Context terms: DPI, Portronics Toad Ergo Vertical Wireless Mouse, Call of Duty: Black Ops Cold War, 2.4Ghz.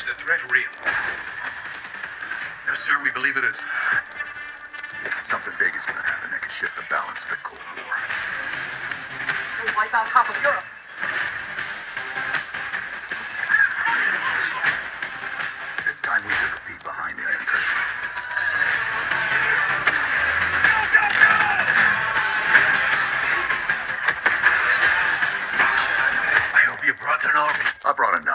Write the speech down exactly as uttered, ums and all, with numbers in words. is the threat real? Yes, sir, we believe it is. Something big is gonna happen that could shift the balance of the Cold War. We'll wipe out half of Europe. It's time we took a peek behind the Iron Curtain. I hope you brought an army. I brought an army.